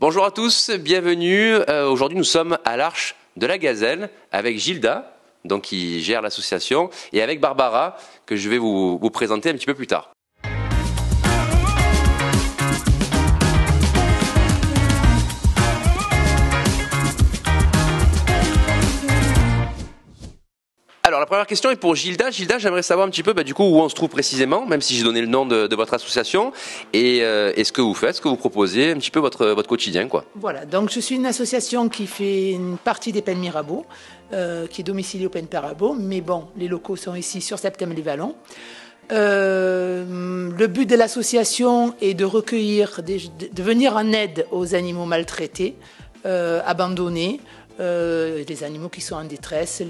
Bonjour à tous, bienvenue. Aujourd'hui, nous sommes à l'Arche de la Gazelle avec Gilda, donc qui gère l'association, et avec Barbara, que je vais vous présenter un petit peu plus tard. Alors, la première question est pour Gilda. Gilda, j'aimerais savoir un petit peu du coup, où on se trouve précisément, même si j'ai donné le nom de votre association, et ce que vous faites, ce que vous proposez, un petit peu votre quotidien, quoi. Voilà, donc je suis une association qui fait une partie des Pennes-Mirabeau, qui est domiciliée au Pennes-Mirabeau, mais bon, les locaux sont ici sur Septembre-les-Vallons. Le but de l'association est de recueillir, de venir en aide aux animaux maltraités, abandonnés, les animaux qui sont en détresse,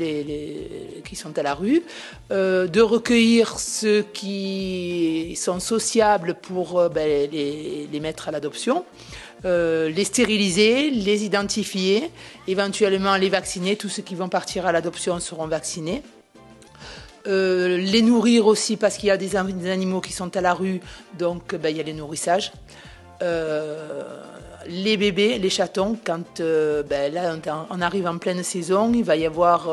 qui sont à la rue, de recueillir ceux qui sont sociables pour les mettre à l'adoption, les stériliser, les identifier, éventuellement les vacciner. Tous ceux qui vont partir à l'adoption seront vaccinés. Les nourrir aussi, parce qu'il y a des animaux qui sont à la rue, donc il y a les nourrissages. Les bébés, les chatons, quand là on arrive en pleine saison, il va y avoir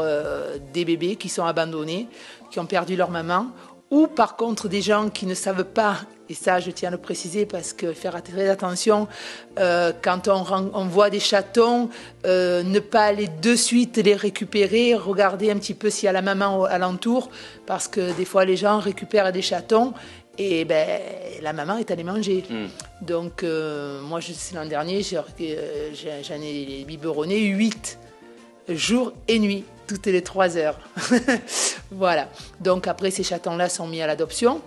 des bébés qui sont abandonnés, qui ont perdu leur maman, ou par contre des gens qui ne savent pas, et ça je tiens à le préciser parce que faire très attention, quand on voit des chatons, ne pas aller de suite les récupérer, regarder un petit peu s'il y a la maman alentour, parce que des fois les gens récupèrent des chatons, et la maman est allée manger. Donc moi l'an dernier j'en ai biberonné 8 jour et nuit, toutes les 3 heures. Voilà, donc après ces chatons-là sont mis à l'adoption.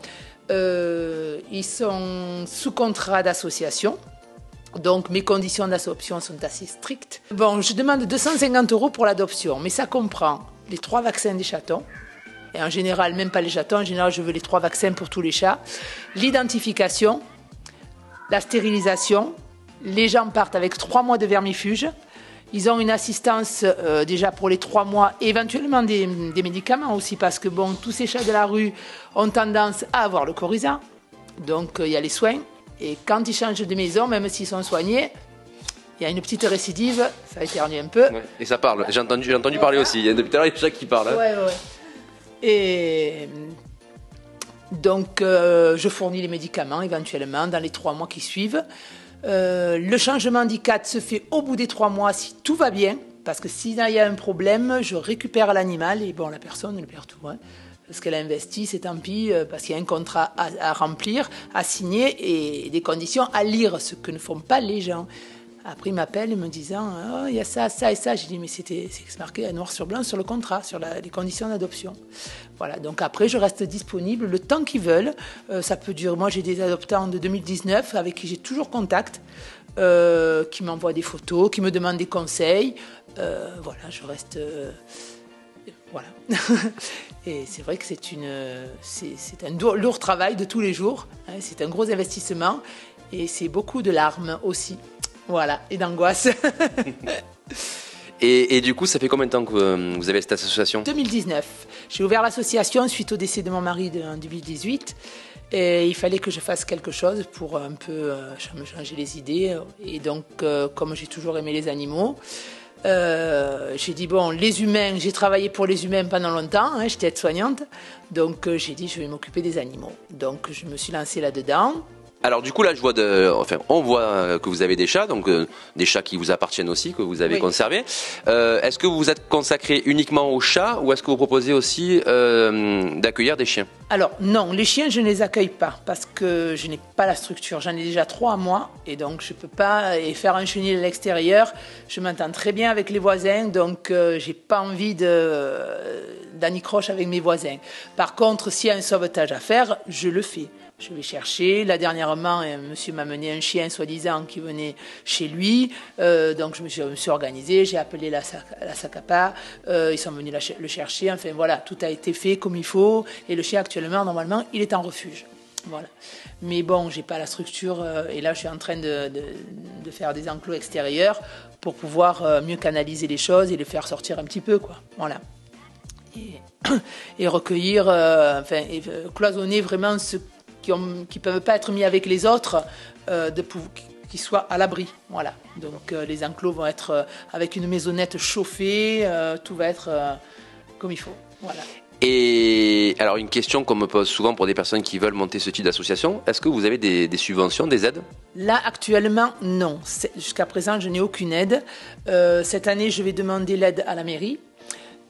Ils sont sous contrat d'association, donc mes conditions d'adoption sont assez strictes. Bon, je demande 250 € pour l'adoption, mais ça comprend les 3 vaccins des chatons. Et en général, même pas les chatons, en général je veux les 3 vaccins pour tous les chats, l'identification, la stérilisation, les gens partent avec 3 mois de vermifuge, ils ont une assistance déjà pour les 3 mois, et éventuellement des médicaments aussi, parce que bon, tous ces chats de la rue ont tendance à avoir le coryza, donc il y a les soins, et quand ils changent de maison, même s'ils sont soignés, il y a une petite récidive, ça éternue un peu. Ouais, et ça parle, j'ai entendu parler aussi, depuis tout à l'heure il y a des chats qui parlent. Hein. Ouais. Et donc, je fournis les médicaments éventuellement dans les 3 mois qui suivent. Le changement d'ICAT se fait au bout des 3 mois si tout va bien, parce que s'il y a un problème, je récupère l'animal et bon, la personne, elle perd tout. Hein, parce qu'elle a investi, c'est tant pis, parce qu'il y a un contrat à remplir, à signer et des conditions à lire, ce que ne font pas les gens. Après, ils m'appellent me disant « Oh, il y a ça, ça et ça ». J'ai dit « Mais c'est marqué noir sur blanc sur le contrat, sur les conditions d'adoption ». Voilà, donc après, je reste disponible le temps qu'ils veulent. Ça peut durer. Moi, j'ai des adoptants de 2019 avec qui j'ai toujours contact, qui m'envoient des photos, qui me demandent des conseils. Voilà, je reste... voilà. Et c'est vrai que c'est un lourd travail de tous les jours. Hein, c'est un gros investissement et c'est beaucoup de larmes aussi. Voilà, et d'angoisse. Et du coup, ça fait combien de temps que vous avez cette association? 2019. J'ai ouvert l'association suite au décès de mon mari en 2018. Et il fallait que je fasse quelque chose pour un peu me changer les idées. Et donc, comme j'ai toujours aimé les animaux, j'ai dit, bon, les humains, j'ai travaillé pour les humains pendant longtemps, hein, j'étais aide-soignante. Donc, j'ai dit, je vais m'occuper des animaux. Donc, je me suis lancée là-dedans. Alors du coup là, on voit que vous avez des chats, donc des chats qui vous appartiennent aussi, que vous avez conservés. Est-ce que vous vous êtes consacré uniquement aux chats ou est-ce que vous proposez aussi d'accueillir des chiens? Alors non, les chiens je ne les accueille pas parce que je n'ai pas la structure. J'en ai déjà 3 à moi et donc je peux pas faire un chenil à l'extérieur. Je m'entends très bien avec les voisins, donc j'ai pas envie d'anicroche avec mes voisins. Par contre, s'il y a un sauvetage à faire, je le fais. Je vais chercher. Là, dernièrement, un monsieur m'a mené un chien, soi-disant, qui venait chez lui. Donc, je me suis organisée. J'ai appelé la SACAPA. Ils sont venus le chercher. Enfin, voilà, tout a été fait comme il faut. Et le chien, actuellement, normalement, il est en refuge. Voilà. Mais bon, j'ai pas la structure. Et là, je suis en train de faire des enclos extérieurs pour pouvoir mieux canaliser les choses et les faire sortir un petit peu, quoi. Voilà. Et recueillir, cloisonner vraiment ce qui ne peuvent pas être mis avec les autres, qu'ils soient à l'abri. Voilà. Donc les enclos vont être avec une maisonnette chauffée, tout va être comme il faut. Voilà. Et alors une question qu'on me pose souvent pour des personnes qui veulent monter ce type d'association, est-ce que vous avez des subventions, des aides? Là actuellement non, jusqu'à présent je n'ai aucune aide. Cette année je vais demander l'aide à la mairie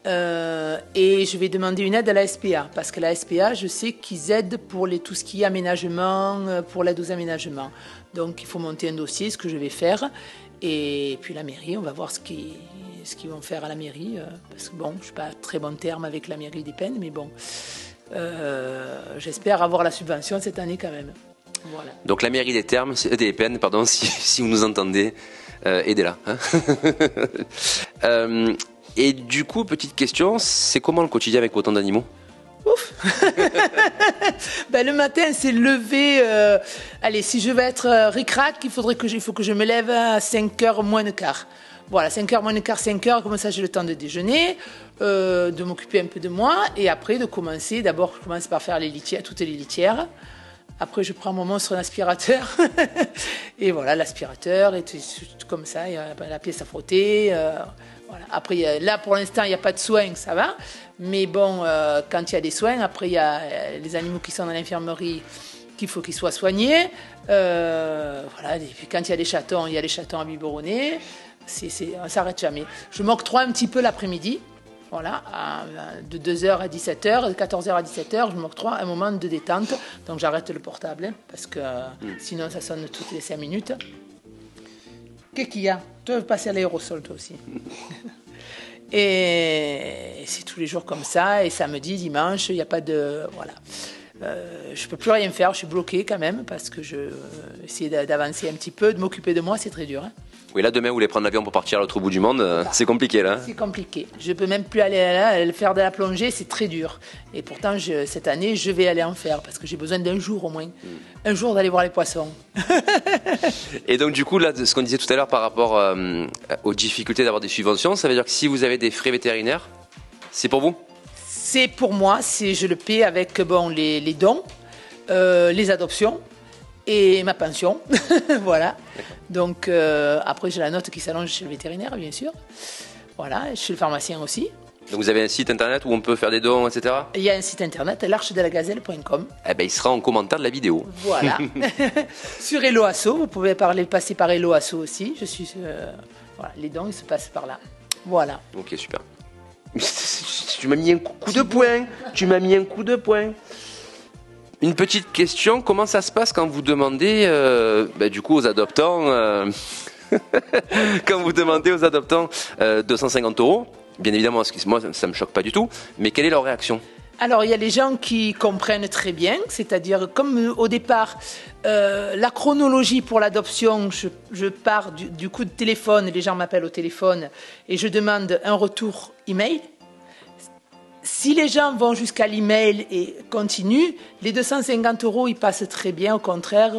et je vais demander une aide à la SPA, parce que la SPA je sais qu'ils aident pour tout ce qui est aménagement, pour l'aide aux aménagements. Donc il faut monter un dossier, ce que je vais faire, et puis la mairie, on va voir ce qu'ils vont faire à la mairie, parce que bon, je ne suis pas à très bon terme avec la mairie des Pennes, mais bon, j'espère avoir la subvention cette année quand même. Voilà. Donc la mairie des Pennes, pardon, si vous nous entendez, aidez-la. Hein. Et du coup, petite question, c'est comment le quotidien avec autant d'animaux? Ouf. Ben, le matin, c'est lever. Allez, si je veux être ric-rac, il faut que je me lève à 5h moins le quart. Voilà, 5h moins le quart, 5h, comme ça j'ai le temps de déjeuner, de m'occuper un peu de moi, et après de commencer. D'abord, je commence par faire les litières, toutes les litières. Après, je prends mon monstre d'aspirateur. Et voilà, l'aspirateur, et tout comme ça, il y a la pièce à frotter. Voilà. Après, là, pour l'instant, il n'y a pas de soins, ça va. Mais bon, quand il y a des soins, après, il y a les animaux qui sont dans l'infirmerie, qu'il faut qu'ils soient soignés. Voilà, et puis quand il y a des chatons, il y a les chatons à biberonner. On ne s'arrête jamais. Je m'octroie un petit peu l'après-midi, voilà, de 2h à 17h, de 14h à 17h, je m'octroie un moment de détente. Donc j'arrête le portable, hein, parce que sinon ça sonne toutes les 5 minutes. Qu'est-ce qu'il y a? Tu veux passer à l'aérosol toi aussi? Et c'est tous les jours comme ça, et samedi, dimanche, il n'y a pas de... Voilà. Je ne peux plus rien faire, je suis bloquée quand même, parce que j'essaie d'avancer un petit peu, de m'occuper de moi, c'est très dur, hein. Oui, là, demain, vous voulez prendre l'avion pour partir à l'autre bout du monde, c'est compliqué, là. C'est compliqué. Je ne peux même plus aller faire de la plongée, c'est très dur. Et pourtant, cette année, je vais aller en faire, parce que j'ai besoin d'un jour au moins. Un jour d'aller voir les poissons. Et donc, du coup, là, ce qu'on disait tout à l'heure par rapport aux difficultés d'avoir des subventions, ça veut dire que si vous avez des frais vétérinaires, c'est pour vous? C'est pour moi, je le paie avec bon, les dons, les adoptions. Et ma pension, voilà. Donc après j'ai la note qui s'allonge chez le vétérinaire, bien sûr. Voilà, chez le pharmacien aussi. Donc vous avez un site internet où on peut faire des dons, etc. Il y a un site internet, larchedelagazelle.com. Eh ben il sera en commentaire de la vidéo. Voilà. Sur HelloAsso, vous pouvez passer par HelloAsso aussi. Voilà, les dons ils se passent par là. Voilà. Ok, super. Tu m'as mis un coup de poing. Tu m'as mis un coup de poing. Une petite question, comment ça se passe quand vous demandez du coup aux adoptants quand vous demandez aux adoptants 250 €, bien évidemment, parce que moi ça me choque pas du tout, mais quelle est leur réaction? Alors il y a les gens qui comprennent très bien, c'est-à-dire comme au départ la chronologie pour l'adoption, je pars du coup de téléphone, les gens m'appellent au téléphone et je demande un retour email. Si les gens vont jusqu'à l'email et continuent, les 250 €, ils passent très bien. Au contraire,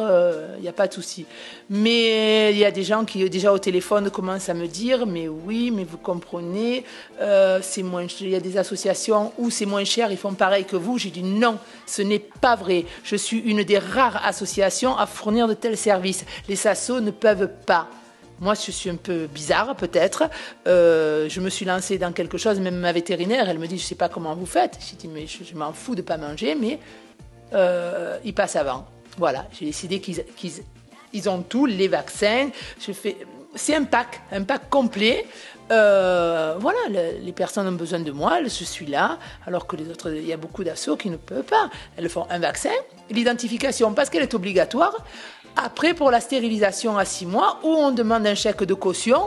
il n'y a pas de souci. Mais il y a des gens qui, déjà au téléphone, commencent à me dire « Mais oui, mais vous comprenez, c'est moins cher. Il y a des associations où c'est moins cher, ils font pareil que vous. » J'ai dit « Non, ce n'est pas vrai. Je suis une des rares associations à fournir de tels services. Les SASO ne peuvent pas. » Moi, je suis un peu bizarre, peut-être. Je me suis lancée dans quelque chose. Même ma vétérinaire, elle me dit, je ne sais pas comment vous faites. J'ai dit, mais je m'en fous de ne pas manger, mais ils passent avant. Voilà, j'ai décidé qu'ils ont tout, les vaccins. C'est un pack complet. Voilà, les personnes ont besoin de moi, je suis là. Alors que les autres, il y a beaucoup d'assos qui ne peuvent pas. Elles font un vaccin, l'identification, parce qu'elle est obligatoire. Après, pour la stérilisation à 6 mois, où on demande un chèque de caution,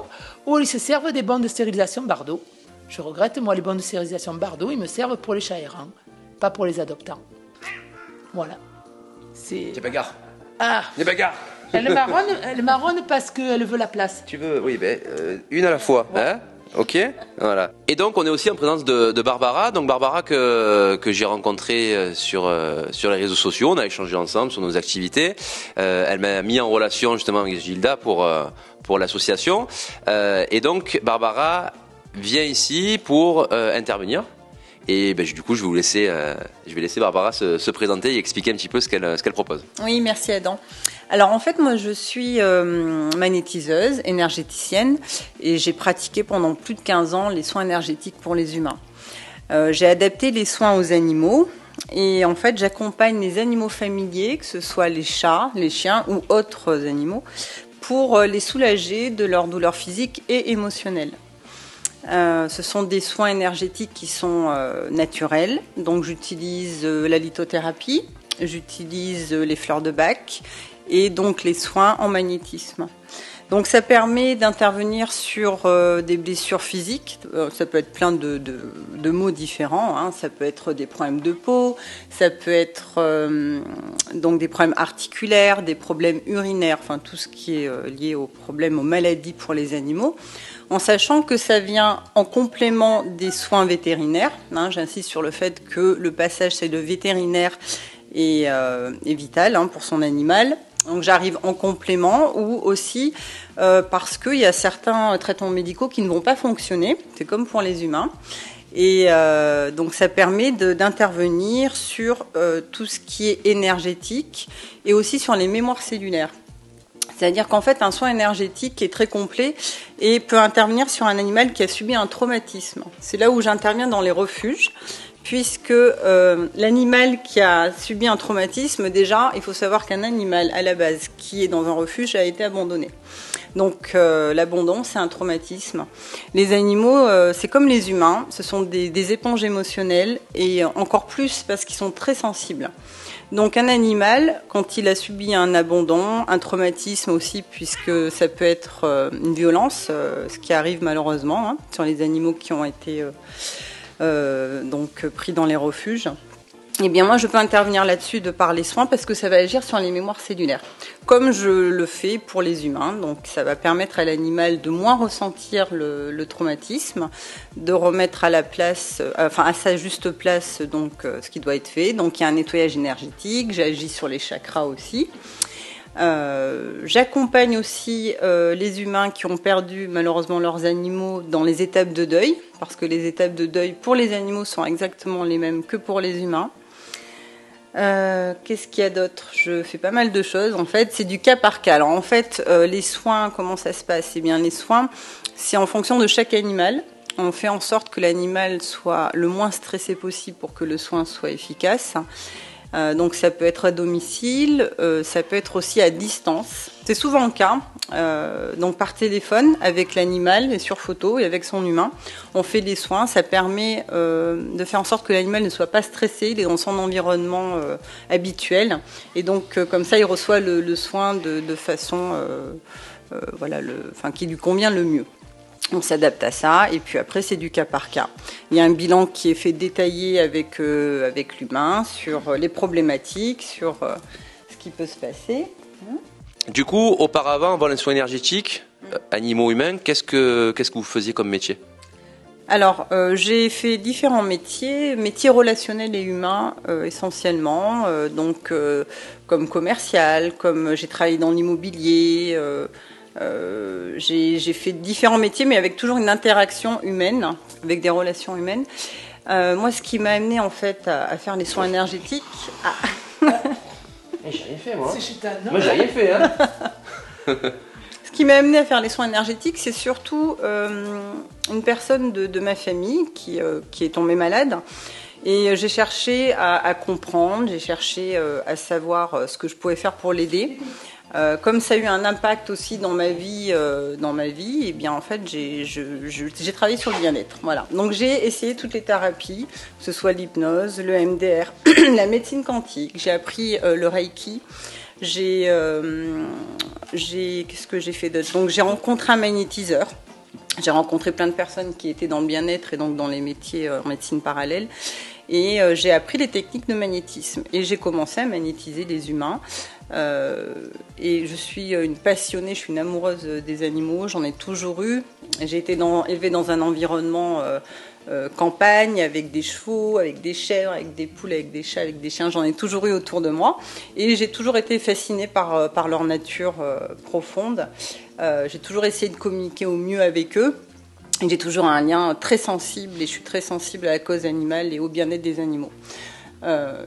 où ils se servent des bons de stérilisation Bardot. Je regrette, moi, les bons de stérilisation Bardot, ils me servent pour les chats errants, pas pour les adoptants. Voilà. Des bagarres. Ah. Des bagarres. Elle marronne parce qu'elle veut la place. Tu veux, oui, ben, une à la fois. Ouais. Hein? Ok, voilà. Et donc on est aussi en présence de Barbara, donc Barbara que j'ai rencontrée sur les réseaux sociaux, on a échangé ensemble sur nos activités. Elle m'a mis en relation justement avec Gilda pour l'association. Et donc Barbara vient ici pour intervenir. Et ben, du coup, je vais laisser Barbara se présenter et expliquer un petit peu ce qu'elle propose. Oui, merci Adam. Alors en fait, moi je suis magnétiseuse, énergéticienne, et j'ai pratiqué pendant plus de 15 ans les soins énergétiques pour les humains. J'ai adapté les soins aux animaux, et en fait j'accompagne les animaux familiers, que ce soit les chats, les chiens ou autres animaux, pour les soulager de leurs douleurs physiques et émotionnelles. Ce sont des soins énergétiques qui sont naturels, donc j'utilise la lithothérapie, j'utilise les fleurs de Bach et donc les soins en magnétisme. Donc ça permet d'intervenir sur des blessures physiques, ça peut être plein de maux différents, hein. Ça peut être des problèmes de peau, ça peut être donc des problèmes articulaires, des problèmes urinaires, enfin tout ce qui est lié aux problèmes, aux maladies pour les animaux, en sachant que ça vient en complément des soins vétérinaires, hein. J'insiste sur le fait que le passage chez le vétérinaire est vital, hein, pour son animal. Donc j'arrive en complément, ou aussi parce qu'il y a certains traitements médicaux qui ne vont pas fonctionner, c'est comme pour les humains. Et donc ça permet d'intervenir sur tout ce qui est énergétique et aussi sur les mémoires cellulaires. C'est-à-dire qu'en fait un soin énergétique est très complet et peut intervenir sur un animal qui a subi un traumatisme. C'est là où j'interviens dans les refuges. Puisque l'animal qui a subi un traumatisme, déjà, il faut savoir qu'un animal, à la base, qui est dans un refuge, a été abandonné. Donc, l'abandon, c'est un traumatisme. Les animaux, c'est comme les humains, ce sont des éponges émotionnelles, et encore plus parce qu'ils sont très sensibles. Donc, un animal, quand il a subi un abandon, un traumatisme aussi, puisque ça peut être une violence, ce qui arrive malheureusement, hein, sur les animaux qui ont été... donc pris dans les refuges, et bien moi je peux intervenir là-dessus de par les soins parce que ça va agir sur les mémoires cellulaires, comme je le fais pour les humains. Donc ça va permettre à l'animal de moins ressentir le traumatisme, de remettre à la place, à sa juste place, donc ce qui doit être fait. Donc il y a un nettoyage énergétique, j'agis sur les chakras aussi. J'accompagne aussi les humains qui ont perdu malheureusement leurs animaux dans les étapes de deuil, parce que les étapes de deuil pour les animaux sont exactement les mêmes que pour les humains. Qu'est-ce qu'il y a d'autre? Je fais pas mal de choses en fait, c'est du cas par cas. Alors en fait, les soins, comment ça se passe? Eh bien les soins, c'est en fonction de chaque animal. On fait en sorte que l'animal soit le moins stressé possible pour que le soin soit efficace. Donc ça peut être à domicile, ça peut être aussi à distance. C'est souvent le cas, donc par téléphone avec l'animal et sur photo et avec son humain. On fait des soins, ça permet de faire en sorte que l'animal ne soit pas stressé, il est dans son environnement habituel. Et donc comme ça il reçoit le soin de façon qui lui convient le mieux. On s'adapte à ça, et puis après c'est du cas par cas. Il y a un bilan qui est fait détaillé avec l'humain sur les problématiques, sur ce qui peut se passer. Du coup, auparavant, avant les soins énergétiques, animaux, humains, qu'est-ce que vous faisiez comme métier ? Alors, j'ai fait différents métiers relationnels et humains essentiellement, comme commercial, comme j'ai travaillé dans l'immobilier... j'ai fait différents métiers, mais avec toujours une interaction humaine, avec des relations humaines. Moi, ce qui m'a amené en fait à faire les soins énergétiques. Ah. J'ai rien fait moi. Moi, j'ai rien fait. Hein. Ce qui m'a amené à faire les soins énergétiques, c'est surtout une personne de ma famille qui est tombée malade. Et j'ai cherché à comprendre, j'ai cherché à savoir ce que je pouvais faire pour l'aider. Comme ça a eu un impact aussi dans ma vie, et bien en fait j'ai travaillé sur le bien-être. Voilà. Donc j'ai essayé toutes les thérapies, que ce soit l'hypnose, le MDR, la médecine quantique. J'ai appris le Reiki. Qu'est-ce que j'ai fait d'autre? Donc j'ai rencontré un magnétiseur. J'ai rencontré plein de personnes qui étaient dans le bien-être et donc dans les métiers en médecine parallèle. Et j'ai appris les techniques de magnétisme. Et j'ai commencé à magnétiser les humains. Et je suis une passionnée, je suis une amoureuse des animaux, j'en ai toujours eu. J'ai été élevée dans un environnement campagne, avec des chevaux, avec des chèvres, avec des poules, avec des chats, avec des chiens, j'en ai toujours eu autour de moi. Et j'ai toujours été fascinée par leur nature profonde. J'ai toujours essayé de communiquer au mieux avec eux. J'ai toujours un lien très sensible et je suis très sensible à la cause animale et au bien-être des animaux.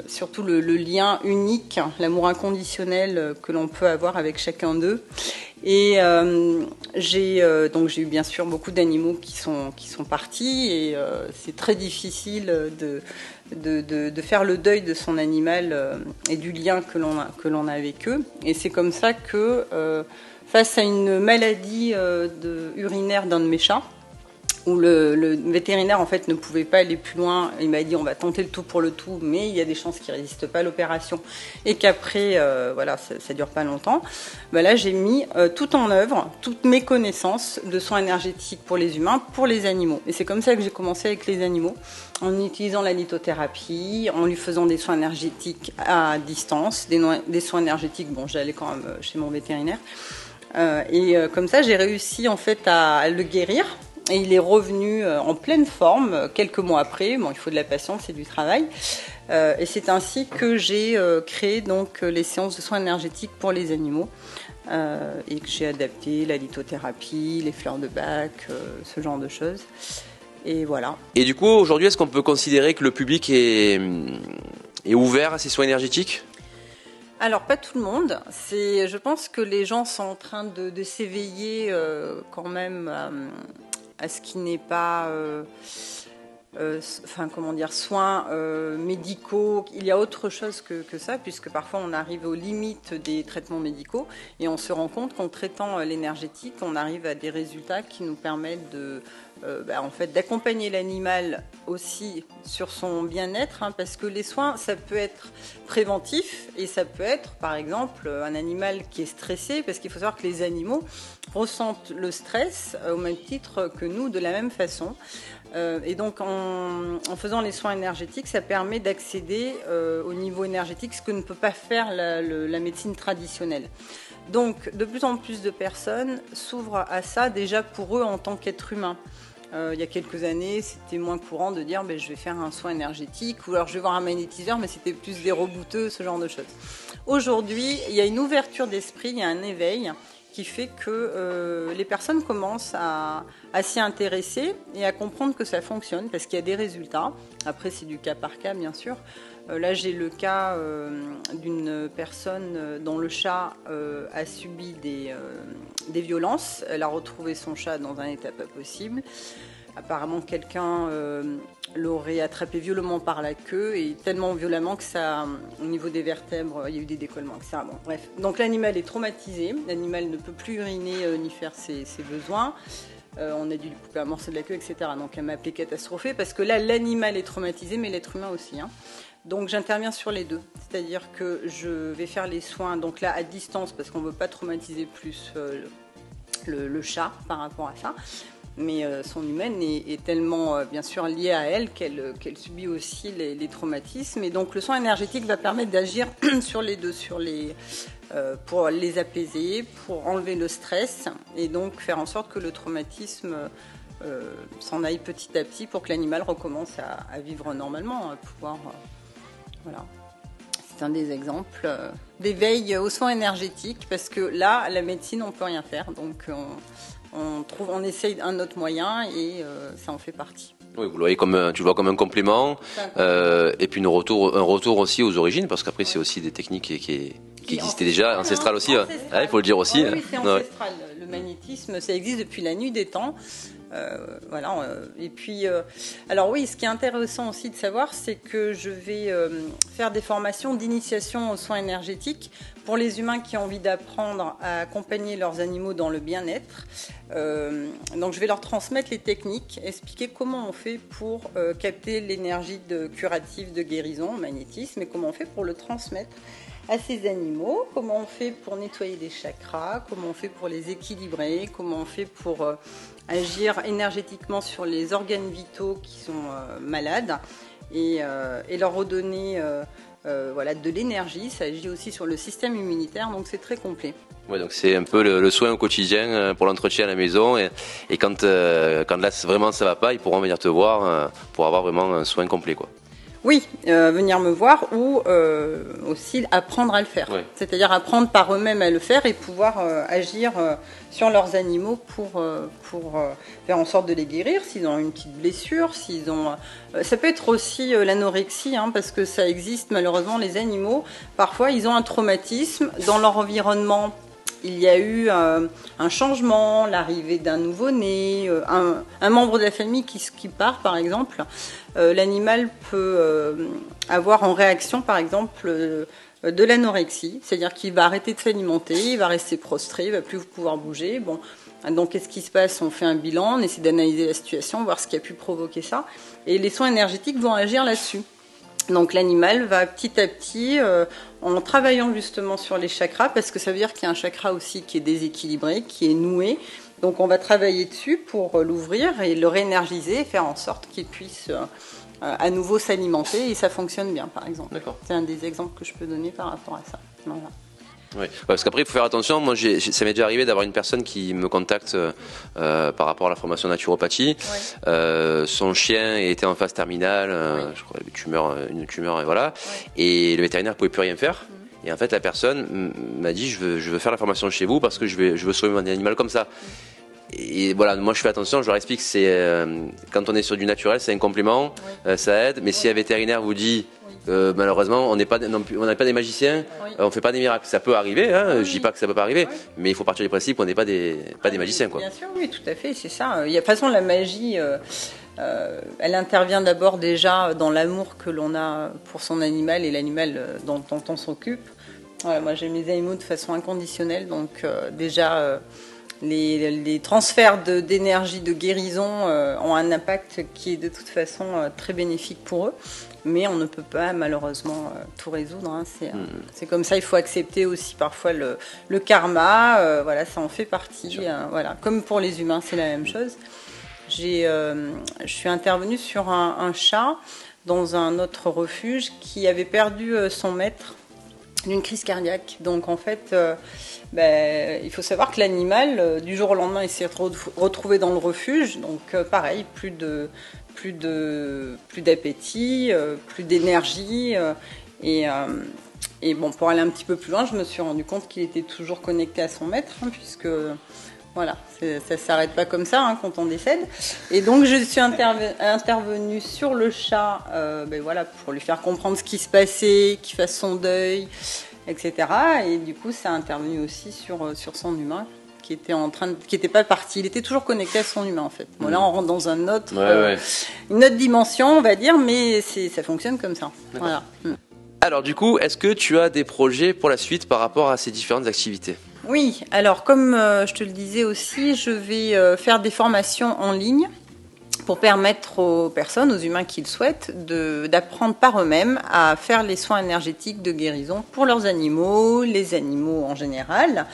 Surtout le lien unique, l'amour inconditionnel que l'on peut avoir avec chacun d'eux. Et j'ai eu bien sûr beaucoup d'animaux qui sont partis et c'est très difficile de faire le deuil de son animal et du lien que l'on a avec eux. Et c'est comme ça que face à une maladie urinaire d'un de mes chats, où le vétérinaire en fait ne pouvait pas aller plus loin. Il m'a dit on va tenter le tout pour le tout, mais il y a des chances qu'il ne résiste pas à l'opération et qu'après, ça ne dure pas longtemps. Ben là, j'ai mis tout en œuvre, toutes mes connaissances de soins énergétiques pour les humains, pour les animaux. Et c'est comme ça que j'ai commencé avec les animaux, en utilisant la lithothérapie, en lui faisant des soins énergétiques à distance, des soins énergétiques, bon, j'allais quand même chez mon vétérinaire. Comme ça, j'ai réussi en fait à le guérir. Et il est revenu en pleine forme quelques mois après. Bon, il faut de la patience et du travail. Et c'est ainsi que j'ai créé donc les séances de soins énergétiques pour les animaux et que j'ai adapté la lithothérapie, les fleurs de Bach, ce genre de choses. Et voilà. Et du coup, aujourd'hui, est-ce qu'on peut considérer que le public est ouvert à ces soins énergétiques ? Alors, pas tout le monde. Je pense que les gens sont en train de s'éveiller quand même... à ce qui n'est pas, soins médicaux. Il y a autre chose que ça, puisque parfois on arrive aux limites des traitements médicaux et on se rend compte qu'en traitant l'énergétique, on arrive à des résultats qui nous permettent d'accompagner l'animal aussi sur son bien-être, hein, parce que les soins, ça peut être préventif et ça peut être, par exemple, un animal qui est stressé, parce qu'il faut savoir que les animaux ressentent le stress au même titre que nous, de la même façon. Et donc, en faisant les soins énergétiques, ça permet d'accéder au niveau énergétique, ce que ne peut pas faire la médecine traditionnelle. Donc, de plus en plus de personnes s'ouvrent à ça, déjà pour eux en tant qu'être humain. Il y a quelques années, c'était moins courant de dire je vais faire un soin énergétique ou alors je vais voir un magnétiseur, mais c'était plus des rebouteux, ce genre de choses. Aujourd'hui, il y a une ouverture d'esprit, il y a un éveil qui fait que les personnes commencent à s'y intéresser et à comprendre que ça fonctionne parce qu'il y a des résultats. Après, c'est du cas par cas, bien sûr. Là, j'ai le cas d'une personne dont le chat a subi des violences. Elle a retrouvé son chat dans un état pas possible. Apparemment, quelqu'un l'aurait attrapé violemment par la queue et tellement violemment que ça, au niveau des vertèbres, il y a eu des décollements, etc. Bon, bref. Donc l'animal est traumatisé, l'animal ne peut plus uriner ni faire ses besoins. On a dû lui couper un morceau de la queue, etc. Donc elle m'a appelé catastrophée parce que là, l'animal est traumatisé, mais l'être humain aussi, hein. Donc j'interviens sur les deux, c'est-à-dire que je vais faire les soins donc là à distance parce qu'on ne veut pas traumatiser plus le chat par rapport à ça. Mais son humaine est tellement, bien sûr, liée à elle qu'elle subit aussi les traumatismes. Et donc, le soin énergétique va permettre d'agir sur les deux, pour les apaiser, pour enlever le stress et donc faire en sorte que le traumatisme s'en aille petit à petit pour que l'animal recommence à vivre normalement, à pouvoir... voilà. C'est un des exemples d'éveil aux soins énergétiques parce que là, la médecine, on ne peut rien faire. Donc, on essaye un autre moyen et ça en fait partie. Oui, vous le voyez comme un complément et puis un retour aussi aux origines parce qu'après c'est aussi des techniques qui existaient déjà, ancestrales aussi. Ah, il faut le dire aussi. Oui, c'est ancestral. Ouais. Le magnétisme, ça existe depuis la nuit des temps. Et puis, alors oui, ce qui est intéressant aussi de savoir, c'est que je vais faire des formations d'initiation aux soins énergétiques pour les humains qui ont envie d'apprendre à accompagner leurs animaux dans le bien-être. Donc, je vais leur transmettre les techniques, expliquer comment on fait pour capter l'énergie curative de guérison, magnétisme, et comment on fait pour le transmettre à ces animaux, comment on fait pour nettoyer les chakras, comment on fait pour les équilibrer, comment on fait pour agir énergétiquement sur les organes vitaux qui sont malades et leur redonner de l'énergie. Ça agit aussi sur le système immunitaire, donc c'est très complet. Ouais, donc c'est un peu le soin au quotidien pour l'entretien à la maison et quand là vraiment ça va pas, ils pourront venir te voir pour avoir vraiment un soin complet, quoi. Oui, venir me voir ou aussi apprendre à le faire. Ouais. C'est-à-dire apprendre par eux-mêmes à le faire et pouvoir agir sur leurs animaux pour faire en sorte de les guérir s'ils ont une petite blessure, s'ils ont... ça peut être aussi l'anorexie, hein, parce que ça existe malheureusement, les animaux, parfois ils ont un traumatisme dans leur environnement. Il y a eu un changement, l'arrivée d'un nouveau-né, un membre de la famille qui part par exemple. L'animal peut avoir en réaction par exemple de l'anorexie, c'est-à-dire qu'il va arrêter de s'alimenter, il va rester prostré, il ne va plus pouvoir bouger. Bon. Donc qu'est-ce qui se passe? On fait un bilan, on essaie d'analyser la situation, voir ce qui a pu provoquer ça. Et les soins énergétiques vont agir là-dessus. Donc l'animal va petit à petit, en travaillant justement sur les chakras, parce que ça veut dire qu'il y a un chakra aussi qui est déséquilibré, qui est noué. Donc on va travailler dessus pour l'ouvrir et le réénergiser, et faire en sorte qu'il puisse à nouveau s'alimenter. Et ça fonctionne bien, par exemple. D'accord. C'est un des exemples que je peux donner par rapport à ça. Voilà. Oui. Parce qu'après il faut faire attention, moi ça m'est déjà arrivé d'avoir une personne qui me contacte par rapport à la formation naturopathie, oui. Son chien était en phase terminale, oui. Je crois une tumeur et voilà, oui. Et le vétérinaire ne pouvait plus rien faire, oui. Et en fait la personne m'a dit je veux faire la formation chez vous parce que je veux sauver mon animal comme ça, oui. Et voilà, moi je fais attention, je leur explique, c'est quand on est sur du naturel, c'est un complément, oui. Ça aide, mais oui. Si un vétérinaire vous dit malheureusement, on n'est pas des magiciens, oui. On ne fait pas des miracles. Ça peut arriver, hein, oui. Je ne dis pas que ça ne peut pas arriver, oui. Mais il faut partir du principe qu'on n'est pas des magiciens. Quoi. Bien sûr, oui, tout à fait, c'est ça. De toute façon, la magie, elle intervient d'abord déjà dans l'amour que l'on a pour son animal et l'animal dont on s'occupe. Voilà, moi, j'ai mes animaux de façon inconditionnelle, donc déjà... Les transferts d'énergie de guérison ont un impact qui est de toute façon très bénéfique pour eux, mais on ne peut pas malheureusement tout résoudre, hein. C'est comme ça, il faut accepter aussi parfois le karma, voilà, ça en fait partie, voilà. Comme pour les humains c'est la même chose. Je suis intervenue sur un chat dans un autre refuge qui avait perdu son maître d'une crise cardiaque, donc en fait il faut savoir que l'animal du jour au lendemain il s'est retrouvé dans le refuge, donc pareil, plus d'appétit, plus d'énergie, et bon, pour aller un petit peu plus loin, je me suis rendu compte qu'il était toujours connecté à son maître, hein, puisque voilà, ça s'arrête pas comme ça, hein, quand on décède, et donc je suis intervenue sur le chat, voilà, pour lui faire comprendre ce qui se passait, qu'il fasse son deuil, etc. Et du coup, ça a intervenu aussi sur son humain qui était qui n'était pas parti. Il était toujours connecté à son humain, en fait. Bon, là, on rentre dans une autre dimension, on va dire, mais ça fonctionne comme ça. Voilà. Alors, du coup, est-ce que tu as des projets pour la suite par rapport à ces différentes activités? Oui. Alors, comme je te le disais aussi, je vais faire des formations en ligne pour permettre aux personnes, aux humains qui le souhaitent, d'apprendre par eux-mêmes à faire les soins énergétiques de guérison pour leurs animaux, les animaux en général.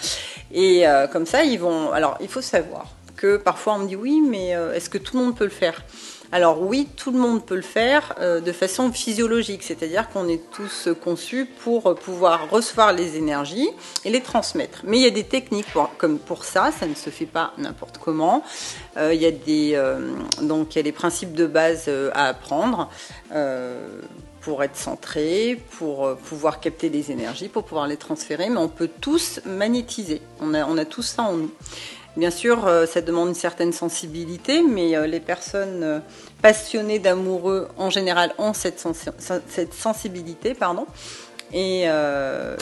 Et comme ça, ils vont... Alors, il faut savoir que parfois, on me dit « Oui, mais est-ce que tout le monde peut le faire ?» Alors oui, tout le monde peut le faire de façon physiologique, c'est-à-dire qu'on est tous conçus pour pouvoir recevoir les énergies et les transmettre. Mais il y a des techniques comme pour ça, ça ne se fait pas n'importe comment. Il y a des principes de base à apprendre pour être centré, pour pouvoir capter les énergies, pour pouvoir les transférer. Mais on peut tous magnétiser, on a tous ça en nous. Bien sûr, ça demande une certaine sensibilité, mais les personnes passionnées d'amoureux, en général, ont cette sensibilité. Pardon. Et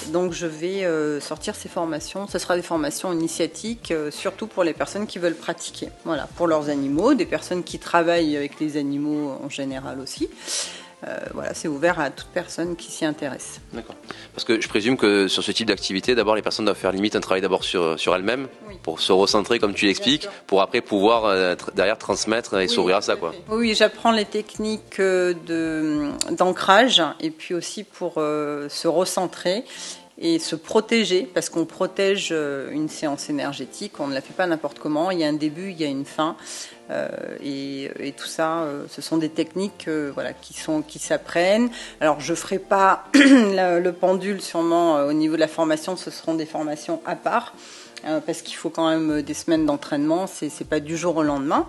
donc, je vais sortir ces formations. Ce sera des formations initiatiques, surtout pour les personnes qui veulent pratiquer. Voilà, pour leurs animaux, des personnes qui travaillent avec les animaux en général aussi. Voilà, c'est ouvert à toute personne qui s'y intéresse. D'accord. Parce que je présume que sur ce type d'activité, d'abord les personnes doivent faire limite un travail d'abord sur elles-mêmes, oui. Pour se recentrer comme tu l'expliques, pour après pouvoir derrière transmettre et oui, s'ouvrir à ça, quoi. Oui, j'apprends les techniques d'ancrage et puis aussi pour se recentrer et se protéger, parce qu'on protège une séance énergétique, on ne la fait pas n'importe comment, il y a un début, il y a une fin, et tout ça, ce sont des techniques voilà, qui s'apprennent. Alors je ne ferai pas le pendule sûrement au niveau de la formation, ce seront des formations à part, parce qu'il faut quand même des semaines d'entraînement, c'est pas du jour au lendemain.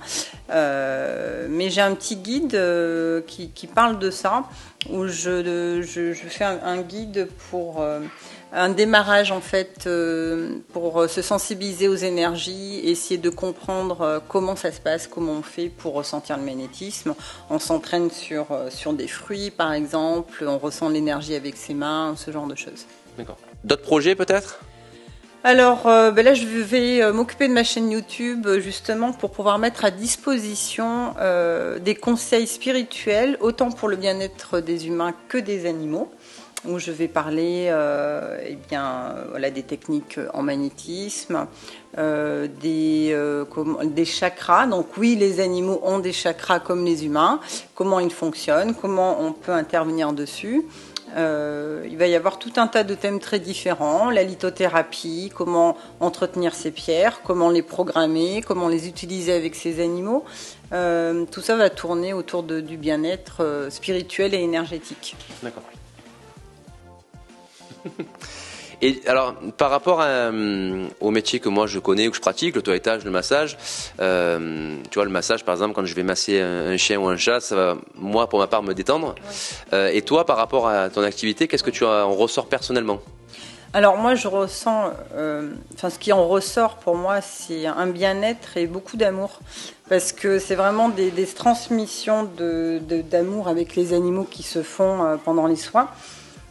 Mais j'ai un petit guide qui parle de ça, où je fais un guide pour un démarrage en fait, pour se sensibiliser aux énergies, essayer de comprendre comment ça se passe, comment on fait pour ressentir le magnétisme. On s'entraîne sur des fruits par exemple, on ressent l'énergie avec ses mains, ce genre de choses. D'accord. D'autres projets peut-être ? Alors là, je vais m'occuper de ma chaîne YouTube justement pour pouvoir mettre à disposition des conseils spirituels, autant pour le bien-être des humains que des animaux, où je vais parler voilà, des techniques en magnétisme, des chakras. Donc oui, les animaux ont des chakras comme les humains, comment ils fonctionnent, comment on peut intervenir dessus. Il va y avoir tout un tas de thèmes très différents, la lithothérapie, comment entretenir ces pierres, comment les programmer, comment les utiliser avec ces animaux. Tout ça va tourner autour du bien-être spirituel et énergétique. D'accord. Et alors, par rapport au métier que moi je connais ou que je pratique, le toilettage, le massage, tu vois, le massage par exemple, quand je vais masser un chien ou un chat, ça va, moi pour ma part, me détendre. Ouais. Et toi, par rapport à ton activité, qu'est-ce que tu en ressors personnellement ? Alors moi je ressens, ce qui en ressort pour moi, c'est un bien-être et beaucoup d'amour, parce que c'est vraiment des transmissions d'amour avec les animaux qui se font pendant les soins.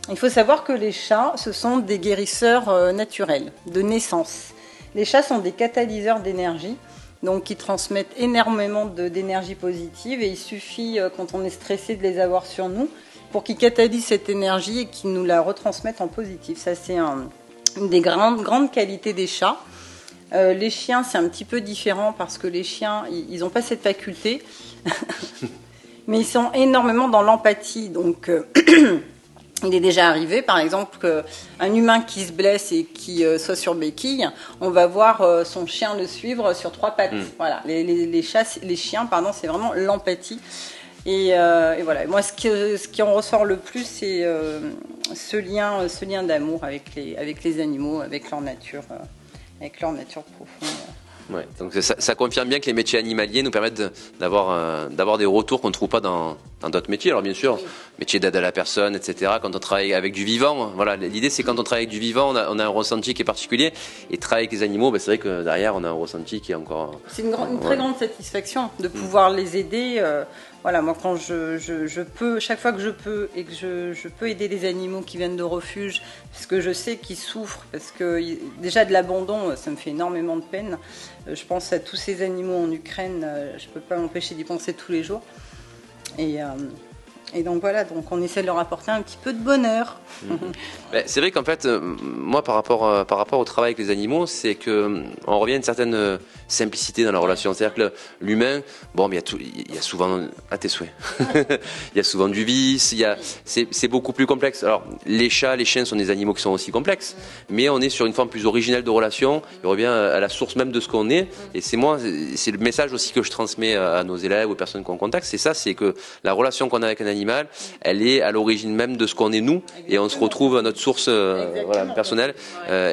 Il faut savoir que les chats, ce sont des guérisseurs naturels, de naissance. Les chats sont des catalyseurs d'énergie, donc qui transmettent énormément d'énergie positive, et il suffit, quand on est stressé, de les avoir sur nous pour qu'ils catalysent cette énergie et qu'ils nous la retransmettent en positif. Ça, c'est une des grandes qualités des chats. Les chiens, c'est un petit peu différent, parce que les chiens, ils n'ont pas cette faculté, mais ils sont énormément dans l'empathie, donc... Il est déjà arrivé, par exemple, qu'un humain qui se blesse et qui soit sur béquille, on va voir son chien le suivre sur trois pattes. Mmh. Voilà. Les chiens, pardon, c'est vraiment l'empathie. Et voilà. Moi, ce qui en ressort le plus, c'est ce lien d'amour avec les animaux, avec leur nature profonde. Ouais. Donc ça confirme bien que les métiers animaliers nous permettent d'avoir des retours qu'on ne trouve pas dans d'autres métiers. Alors bien sûr, oui. Métier d'aide à la personne, etc. Quand on travaille avec du vivant, voilà, l'idée c'est quand on travaille avec du vivant, on a un ressenti qui est particulier. Et travailler avec les animaux, ben, c'est vrai que derrière, on a un ressenti qui est encore... C'est une très grande satisfaction de pouvoir les aider. Voilà, moi quand je peux, chaque fois que je peux, et que je peux aider les animaux qui viennent de refuge, parce que je sais qu'ils souffrent, parce que déjà de l'abandon, ça me fait énormément de peine. Je pense à tous ces animaux en Ukraine, je ne peux pas m'empêcher d'y penser tous les jours. Et donc voilà, donc on essaie de leur apporter un petit peu de bonheur. Mmh. Ben, c'est vrai qu'en fait, moi par rapport au travail avec les animaux, c'est qu'on revient à une certaine simplicité dans la relation. C'est-à-dire que l'humain, bon, mais il y a souvent, à tes souhaits, il y a souvent du vice, c'est beaucoup plus complexe. Alors les chats, les chiens sont des animaux qui sont aussi complexes, mais on est sur une forme plus originelle de relation. Il revient à la source même de ce qu'on est. Et c'est le message aussi que je transmets à nos élèves, aux personnes qu'on contacte, c'est ça, c'est que la relation qu'on a avec un animal, elle est à l'origine même de ce qu'on est nous. Exactement. Et on se retrouve à notre source voilà, personnelle.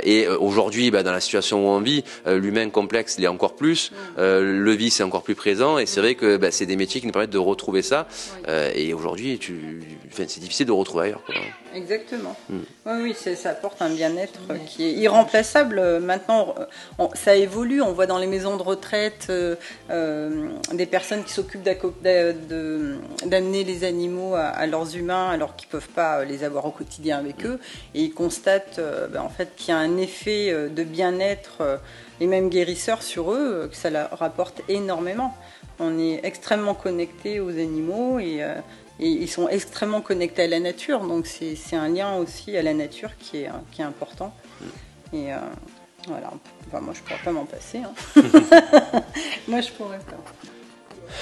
Et aujourd'hui, bah, dans la situation où on vit, l'humain complexe l'est encore plus, le vice est encore plus présent, et c'est vrai que bah, c'est des métiers qui nous permettent de retrouver ça. Et aujourd'hui, c'est difficile de retrouver ailleurs, quoi. Exactement. Oui, ça apporte un bien-être qui est irremplaçable. Maintenant, ça évolue, on voit dans les maisons de retraite des personnes qui s'occupent d'amener les animaux à leurs humains, alors qu'ils ne peuvent pas les avoir au quotidien avec eux, et ils constatent en fait, qu'il y a un effet de bien-être, les mêmes guérisseurs sur eux, que ça leur rapporte énormément. On est extrêmement connectés aux animaux, et ils sont extrêmement connectés à la nature, donc c'est un lien aussi à la nature qui est important. Et voilà, moi je ne pourrais pas m'en passer, hein. Moi je pourrais pas.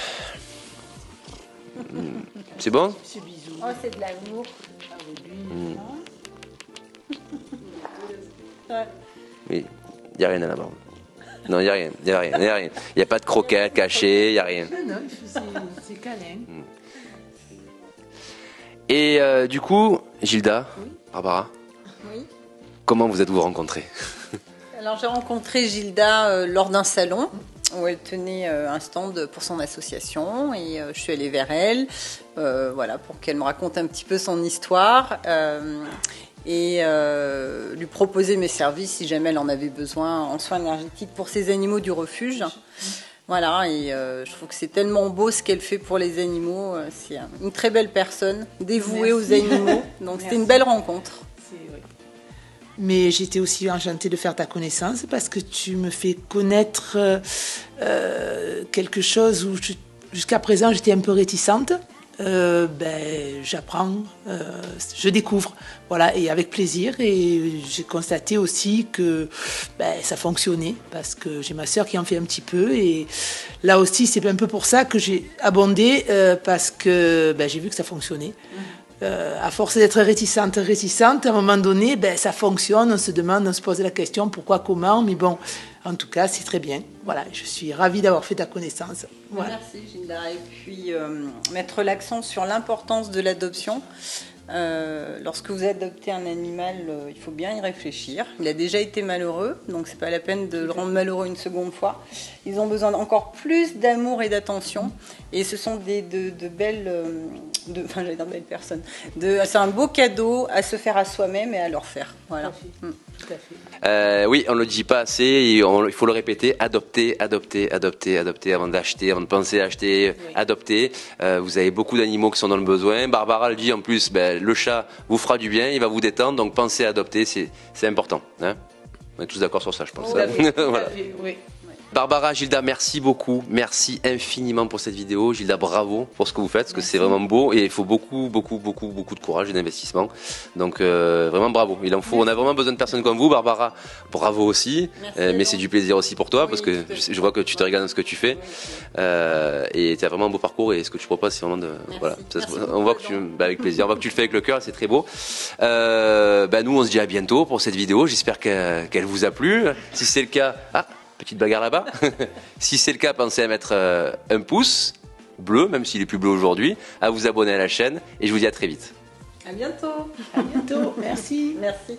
C'est bon ? C'est bisou. Oh, c'est de l'amour. Oui, il n'y a rien à la barbe. Non, il n'y a rien. Il n'y a pas de croquettes cachées, il n'y a rien. Non, c'est câlin. Et du coup, Gilda, oui. Barbara, oui. Comment vous êtes-vous rencontrées ? Alors j'ai rencontré Gilda lors d'un salon où elle tenait un stand pour son association et je suis allée vers elle pour qu'elle me raconte un petit peu son histoire et lui proposer mes services si jamais elle en avait besoin en soins énergétiques pour ses animaux du refuge. Voilà, et je trouve que c'est tellement beau ce qu'elle fait pour les animaux. C'est une très belle personne, dévouée aux animaux. Donc c'était une belle rencontre. Oui. Mais j'étais aussi enchantée de faire ta connaissance parce que tu me fais connaître quelque chose où jusqu'à présent j'étais un peu réticente. J'apprends, je découvre, voilà, et avec plaisir. Et j'ai constaté aussi que ça fonctionnait parce que j'ai ma sœur qui en fait un petit peu. Et là aussi, c'est un peu pour ça que j'ai abondé parce que j'ai vu que ça fonctionnait. À force d'être réticente, à un moment donné, ça fonctionne. On se demande, on se pose la question pourquoi, comment. Mais bon, en tout cas, c'est très bien. Voilà, je suis ravie d'avoir fait ta connaissance. Voilà. Merci Gilda. Et puis, mettre l'accent sur l'importance de l'adoption. Lorsque vous adoptez un animal, il faut bien y réfléchir. Il a déjà été malheureux, donc c'est pas la peine de le rendre malheureux une seconde fois. Ils ont besoin d'encore plus d'amour et d'attention. Et ce sont de belles... j'allais dire belles personnes. C'est un beau cadeau à se faire à soi-même et à leur faire. Voilà. Tout à fait. Oui, on ne le dit pas assez, il faut le répéter, adopter avant d'acheter, avant de penser à acheter, oui. Adopter. Vous avez beaucoup d'animaux qui sont dans le besoin. Barbara le dit en plus, le chat vous fera du bien, il va vous détendre, donc pensez à adopter, c'est important. Hein, on est tous d'accord sur ça, je pense. Voilà. Oui. Barbara, Gilda, merci beaucoup, merci infiniment pour cette vidéo. Gilda, bravo pour ce que vous faites, parce que c'est vraiment beau et il faut beaucoup de courage et d'investissement. Donc vraiment bravo, il en faut. Merci. On a vraiment besoin de personnes comme vous, Barbara. Bravo aussi, mais c'est du plaisir aussi pour toi, oui, parce que je vois que tu te regardes dans ce que tu fais, et tu as vraiment un beau parcours et ce que tu proposes, c'est vraiment de... Voilà. On voit que tu, avec plaisir, on voit que tu le fais avec le cœur, c'est très beau. Nous, on se dit à bientôt pour cette vidéo. J'espère qu'elle vous a plu. Si c'est le cas... Petite bagarre là-bas. Si c'est le cas, pensez à mettre un pouce bleu, même s'il est plus bleu aujourd'hui, à vous abonner à la chaîne et je vous dis à très vite. À bientôt. À bientôt. Merci. Merci.